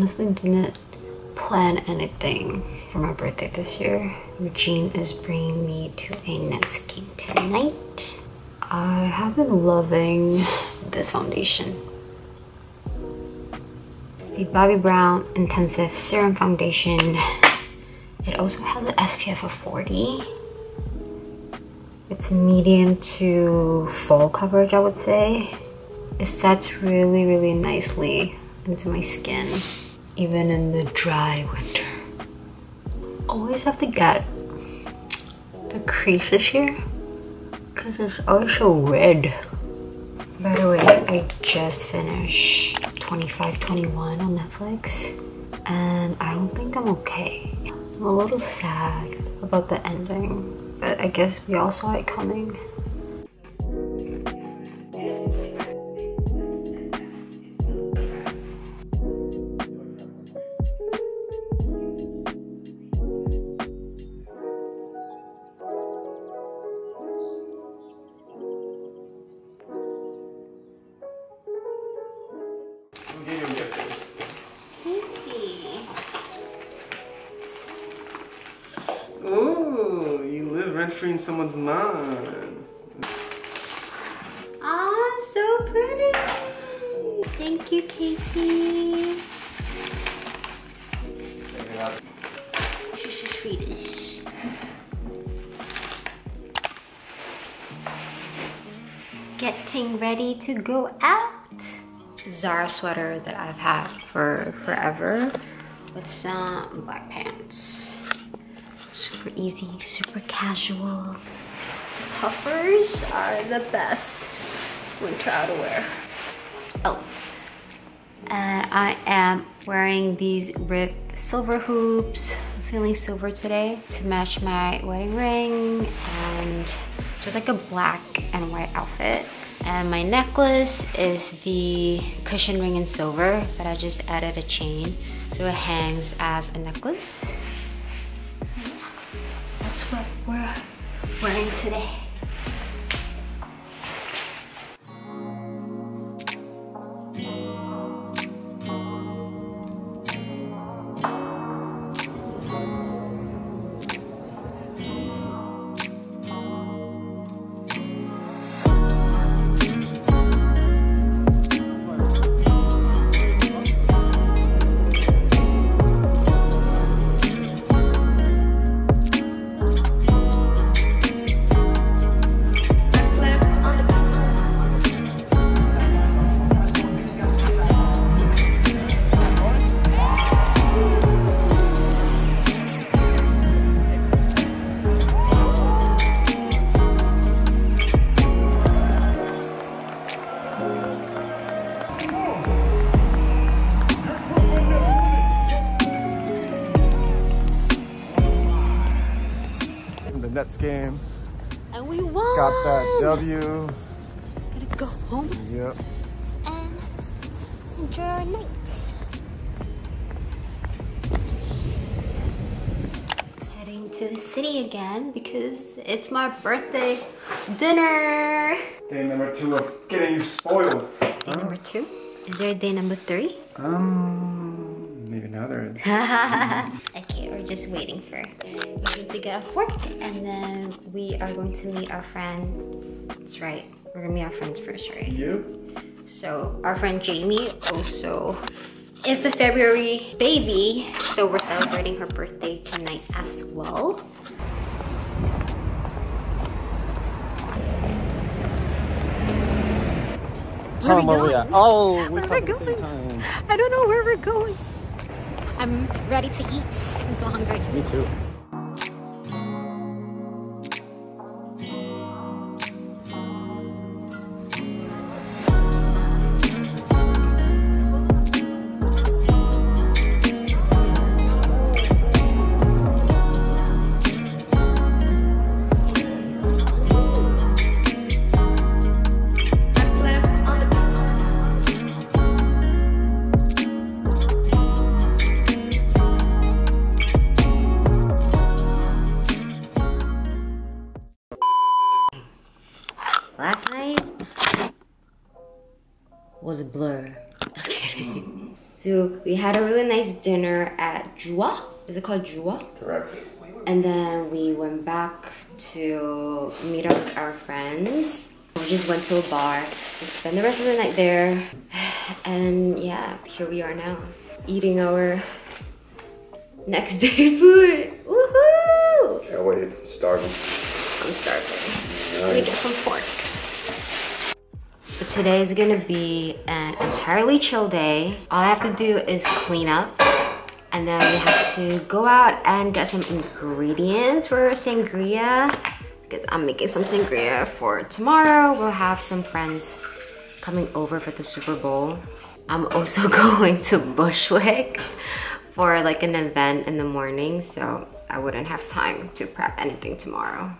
honestly didn't plan anything for my birthday this year. Eugene is bringing me to a Nets game tonight. I have been loving this foundation. The Bobbi Brown Intensive Serum Foundation. It also has an SPF of 40. It's medium to full coverage, I would say. It sets really, really nicely into my skin, even in the dry winter. Always have to get the creases here because it's also red. By the way, I just finished 2521 on Netflix, and I don't think I'm okay. I'm a little sad about the ending, but I guess we all saw it coming. Oh, you live rent-free in someone's mind. Ah, so pretty. Thank you, Casey. Check it out. She's just Swedish. Getting ready to go out. Zara sweater that I've had for forever with some black pants. Super easy, super casual. Puffers are the best winter outerwear. Oh, and I am wearing these ripped silver hoops. I'm feeling silver today to match my wedding ring and just like a black and white outfit. And my necklace is the cushion ring in silver, but I just added a chain so it hangs as a necklace. So that's what we're wearing today. Nets game. And we won! Got that W. Gotta go home. Yep. And enjoy our night. Heading to the city again because it's my birthday dinner. Day number 2 of getting you spoiled. Day number 2? Is there a day number 3? Maybe now there is. We're just waiting for Eugene to get off work, and then we are going to meet our friend. That's right, we're gonna meet our friends first, right? Yep. So our friend Jamie also is a February baby, so we're celebrating her birthday tonight as well. Where are we going? Oh, we're talking at the same time. I don't know where we're going. I'm ready to eat. I'm so hungry. Me too. Last night was a blur. Okay. So we had a really nice dinner at Jua. Is it called Jua? Correct. And then we went back to meet up with our friends. We just went to a bar, we spent the rest of the night there, and yeah, here we are now, eating our next day food. Woohoo! Can't wait, I'm starving. I'm starving. Nice. Let me get some pork. But today is gonna be an entirely chill day. All I have to do is clean up, and then we have to go out and get some ingredients for sangria. Because I'm making some sangria for tomorrow. We'll have some friends coming over for the Super Bowl. I'm also going to Bushwick for like an event in the morning, so I wouldn't have time to prep anything tomorrow.